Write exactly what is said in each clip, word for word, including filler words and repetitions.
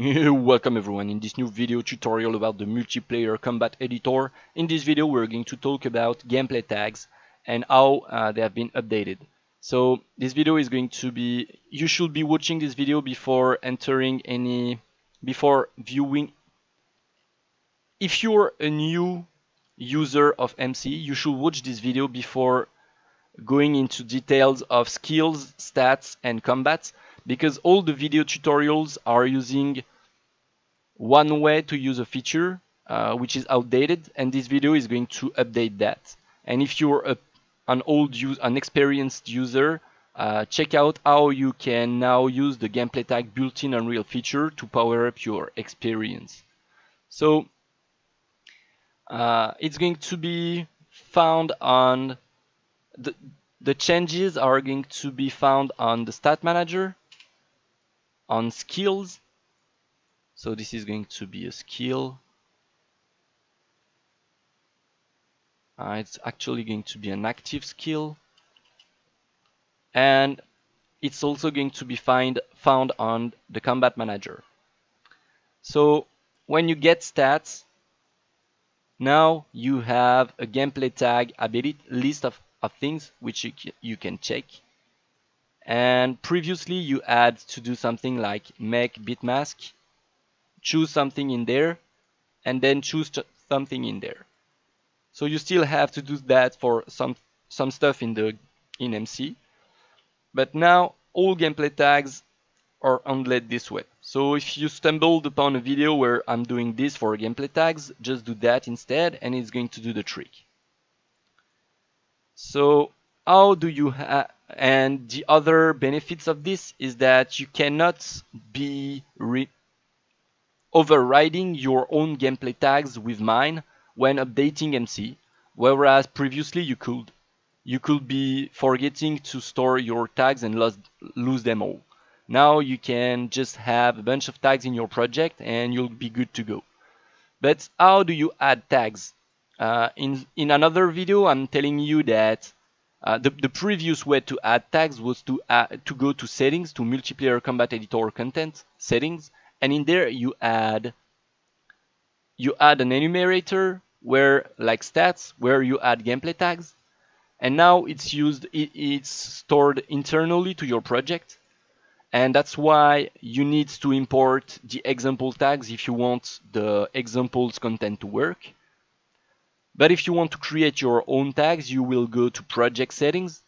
Welcome everyone in this new video tutorial about the Multiplayer Combat Editor. In this video we're going to talk about gameplay tags and how uh, they have been updated. So this video is going to be, you should be watching this video before entering any, before viewing. If you're a new user of M C, you should watch this video before going into details of skills, stats and combats, because all the video tutorials are using one way to use a feature uh, which is outdated, and this video is going to update that. And if you're a, an old user, an experienced user, uh, check out how you can now use the gameplay tag built-in Unreal feature to power up your experience. So uh, it's going to be found on the, the changes are going to be found on the Stat Manager, on skills. So this is going to be a skill. Uh, it's actually going to be an active skill, and it's also going to be find found on the Combat Manager. So when you get stats, now you have a gameplay tag ability list of, of things which you, you can check. And previously you had to do something like make bitmask, choose something in there, and then choose something in there. So you still have to do that for some some stuff in the in M C, but now all gameplay tags are handled this way. So if you stumbled upon a video where I'm doing this for gameplay tags, just do that instead, and it's going to do the trick. So how do you have? And the other benefits of this is that you cannot be re overriding your own gameplay tags with mine when updating M C, whereas previously you could. You could be forgetting to store your tags and lose, lose them all. Now you can just have a bunch of tags in your project and you'll be good to go. But how do you add tags? Uh, in, in another video I'm telling you that Uh, the, the previous way to add tags was to add, to go to settings, to multiplayer combat editor content settings, and in there you add you add an enumerator where, like stats, where you add gameplay tags, and now it's used it, it's stored internally to your project, and that's why you need to import the example tags if you want the examples content to work. But if you want to create your own tags, you will go to project settings,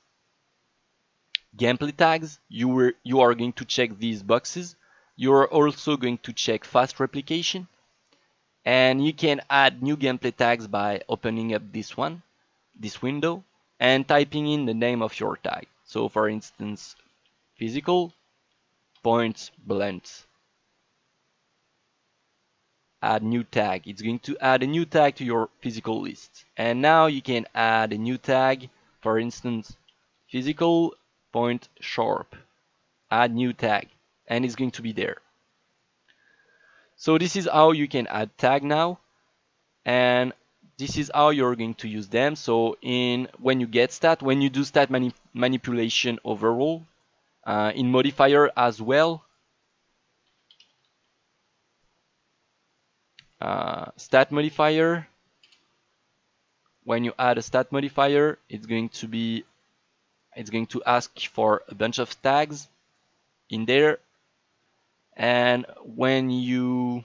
gameplay tags, you, were, you are going to check these boxes. You are also going to check fast replication, and you can add new gameplay tags by opening up this one, this window, and typing in the name of your tag. So for instance, physical, point blunt. Add new tag. It's going to add a new tag to your physical list, and now you can add a new tag, for instance physical point sharp, add new tag, and it's going to be there. So this is how you can add tag now, and this is how you're going to use them. So in when you get stat, when you do stat mani manipulation overall, uh, in modifier as well, Uh, stat modifier, when you add a stat modifier, it's going to be it's going to ask for a bunch of tags in there. And when you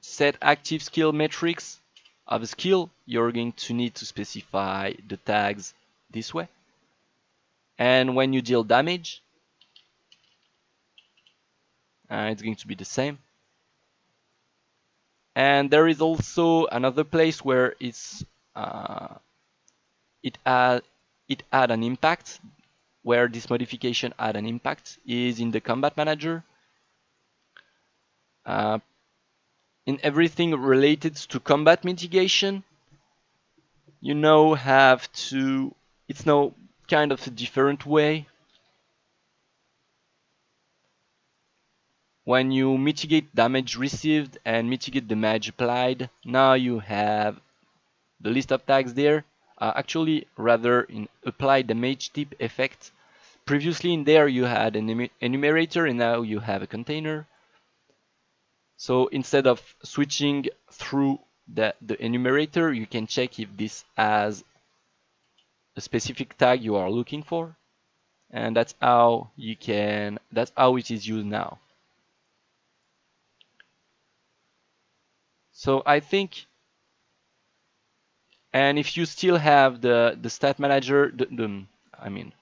set active skill metrics of a skill, you're going to need to specify the tags this way. And when you deal damage, uh, it's going to be the same. And there is also another place where it's uh, it add it add an impact, where this modification add an impact is in the Combat Manager. Uh, in everything related to combat mitigation, you now have to. It's now kind of a different way. When you mitigate damage received and mitigate damage applied, now you have the list of tags there. Uh, actually, rather in apply damage tip effect. Previously in there you had an enumerator, and now you have a container. So instead of switching through the, the enumerator, you can check if this has a specific tag you are looking for, and that's how you can, that's how it is used now. So I think, and if you still have the, the stat manager, the, the, I mean,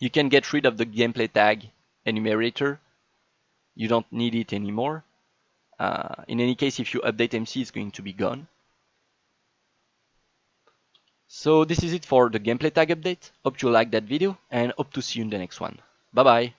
you can get rid of the gameplay tag enumerator. You don't need it anymore. Uh, in any case, if you update M C, it's going to be gone. So this is it for the gameplay tag update. Hope you liked that video and hope to see you in the next one. Bye bye.